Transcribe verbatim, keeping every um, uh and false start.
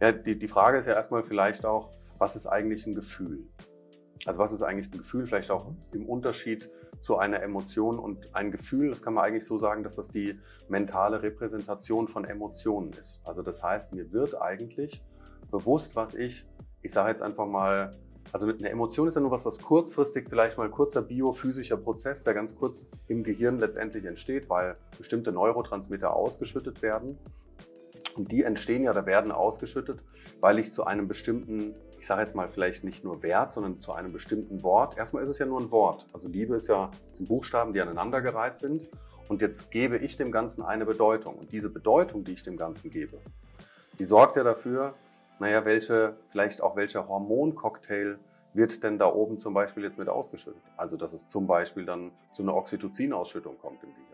Ja, die, die Frage ist ja erstmal vielleicht auch, was ist eigentlich ein Gefühl? Also was ist eigentlich ein Gefühl, vielleicht auch im Unterschied zu einer Emotion, und ein Gefühl, das kann man eigentlich so sagen, dass das die mentale Repräsentation von Emotionen ist. Also das heißt, mir wird eigentlich bewusst, was ich, ich sage jetzt einfach mal, also eine Emotion ist ja nur was, was kurzfristig vielleicht mal ein kurzer biophysischer Prozess, der ganz kurz im Gehirn letztendlich entsteht, weil bestimmte Neurotransmitter ausgeschüttet werden. Und die entstehen ja, da werden ausgeschüttet, weil ich zu einem bestimmten, ich sage jetzt mal vielleicht nicht nur Wert, sondern zu einem bestimmten Wort. Erstmal ist es ja nur ein Wort. Also Liebe ist ja, sind Buchstaben, die aneinandergereiht sind. Und jetzt gebe ich dem Ganzen eine Bedeutung. Und diese Bedeutung, die ich dem Ganzen gebe, die sorgt ja dafür, naja, welche, vielleicht auch welcher Hormoncocktail wird denn da oben zum Beispiel jetzt mit ausgeschüttet. Also dass es zum Beispiel dann zu einer Oxytocin-Ausschüttung kommt im Gehirn.